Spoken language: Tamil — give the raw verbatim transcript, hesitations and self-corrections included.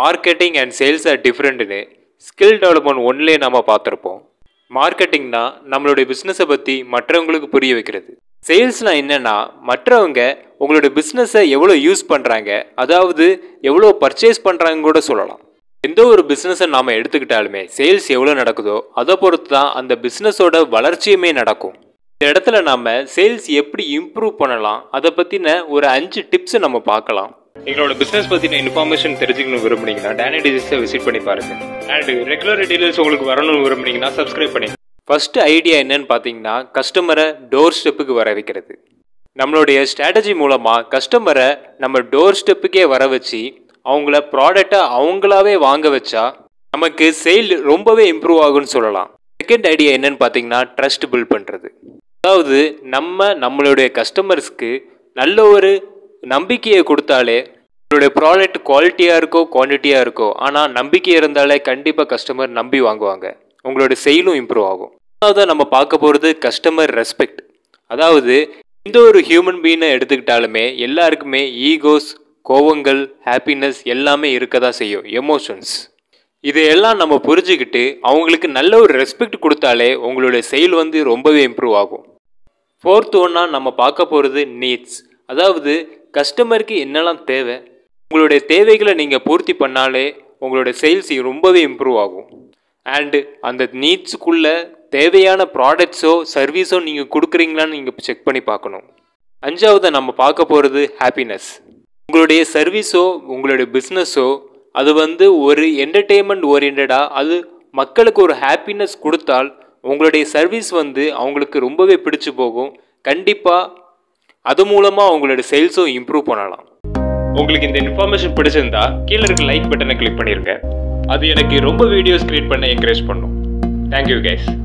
மார்க்கெட்டிங் அண்ட் சேல்ஸ் ஆர் டிஃப்ரெண்ட்டுன்னு ஸ்கில் டெவலப்மெண்ட் ஒன்லே நாம் பார்த்துருப்போம். மார்க்கெட்டிங்னா நம்மளுடைய பிஸ்னஸை பற்றி மற்றவங்களுக்கு புரிய வைக்கிறது. சேல்ஸ்னால் என்னென்னா மற்றவங்க உங்களுடைய பிஸ்னஸை எவ்வளோ யூஸ் பண்ணுறாங்க, அதாவது எவ்வளோ பர்ச்சேஸ் பண்ணுறாங்க கூட சொல்லலாம். எந்த ஒரு பிஸ்னஸை நாம் எடுத்துக்கிட்டாலுமே சேல்ஸ் எவ்வளோ நடக்குதோ அதை பொறுத்து தான் அந்த பிஸ்னஸோட வளர்ச்சியுமே நடக்கும். இந்த இடத்துல நாம் சேல்ஸ் எப்படி இம்ப்ரூவ் பண்ணலாம் அதை பற்றின ஒரு அஞ்சு டிப்ஸை நம்ம பார்க்கலாம். எங்களோட பிஸ்னஸ் பற்றின இன்ஃபார்மேஷன் தெரிஞ்சுக்கணும் விரும்புனீங்கன்னா டேனி டிஜிட்ஸை விசிட் பண்ணி பாருங்கள். அண்ட் ரெகுலர் டீடைல்ஸ் உங்களுக்கு வரணும்னு விரும்புனீங்கன்னா சப்ஸ்கிரைப் பண்ணி ஃபஸ்ட்டு ஐடியா என்னன்னு பார்த்தீங்கன்னா கஸ்டமரை டோர் ஸ்டெப்புக்கு வர வைக்கிறது. நம்மளுடைய ஸ்ட்ராட்டஜி மூலமாக கஸ்டமரை நம்ம டோர் ஸ்டெப்புக்கே வர வச்சு அவங்கள ப்ராடக்டை அவங்களாவே வாங்க வச்சா நமக்கு சேல் ரொம்பவே இம்ப்ரூவ் ஆகும்னு சொல்லலாம். செகண்ட் ஐடியா என்னன்னு பார்த்தீங்கன்னா ட்ரஸ்ட் பில்ட் பண்ணுறது. அதாவது நம்ம நம்மளுடைய கஸ்டமர்ஸ்க்கு நல்ல ஒரு நம்பிக்கையை கொடுத்தாலே நம்மளுடைய ப்ராடக்ட் குவாலிட்டியாக இருக்கோ குவான்டிட்டியாக இருக்கோ ஆனால் நம்பிக்கை இருந்தாலே கண்டிப்பாக கஸ்டமர் நம்பி வாங்குவாங்க, உங்களோட சேலும் இம்ப்ரூவ் ஆகும். அதாவது நம்ம பார்க்க போகிறது கஸ்டமர் ரெஸ்பெக்ட். அதாவது எந்த ஒரு ஹியூமன் பீயினை எடுத்துக்கிட்டாலுமே எல்லாருக்குமே ஈகோஸ், கோவங்கள், ஹாப்பினஸ் எல்லாமே இருக்க தான் செய்யும், எமோஷன்ஸ். இதையெல்லாம் நம்ம புரிஞ்சுக்கிட்டு அவங்களுக்கு நல்ல ஒரு ரெஸ்பெக்ட் கொடுத்தாலே உங்களுடைய சேல் வந்து ரொம்பவே இம்ப்ரூவ் ஆகும். ஃபோர்த் ஒன்னா நம்ம பார்க்க போகிறது நீட்ஸ். அதாவது கஸ்டமருக்கு என்னெல்லாம் தேவை, உங்களுடைய தேவைகளை நீங்கள் பூர்த்தி பண்ணாலே உங்களுடைய சேல்ஸ் ரொம்பவே இம்ப்ரூவ் ஆகும். அண்டு அந்த நீட்ஸுக்குள்ளே தேவையான ப்ராடக்ட்ஸோ சர்வீஸோ நீங்கள் கொடுக்குறீங்களான்னு நீங்கள் செக் பண்ணி பார்க்கணும். அஞ்சாவது நம்ம பார்க்க போகிறது ஹாப்பினஸ். உங்களுடைய சர்வீஸோ உங்களுடைய பிஸ்னஸோ அது வந்து ஒரு என்டர்டெயின்மெண்ட் ஓரியன்டாக அது மக்களுக்கு ஒரு ஹாப்பினஸ் கொடுத்தால் உங்களுடைய சர்வீஸ் வந்து அவங்களுக்கு ரொம்பவே பிடிச்சி போகும். கண்டிப்பாக அது மூலமாக அவங்களோட சேல்ஸும் இம்ப்ரூவ் பண்ணலாம். உங்களுக்கு இந்த இன்ஃபர்மேஷன் பிடிச்சிருந்தா கீழே இருக்க லைக் பட்டனை கிளிக் பண்ணிடுங்க. அது எனக்கு ரொம்ப வீடியோஸ் கிரியேட் பண்ண என்கரேஜ் பண்ணும். Thank you guys.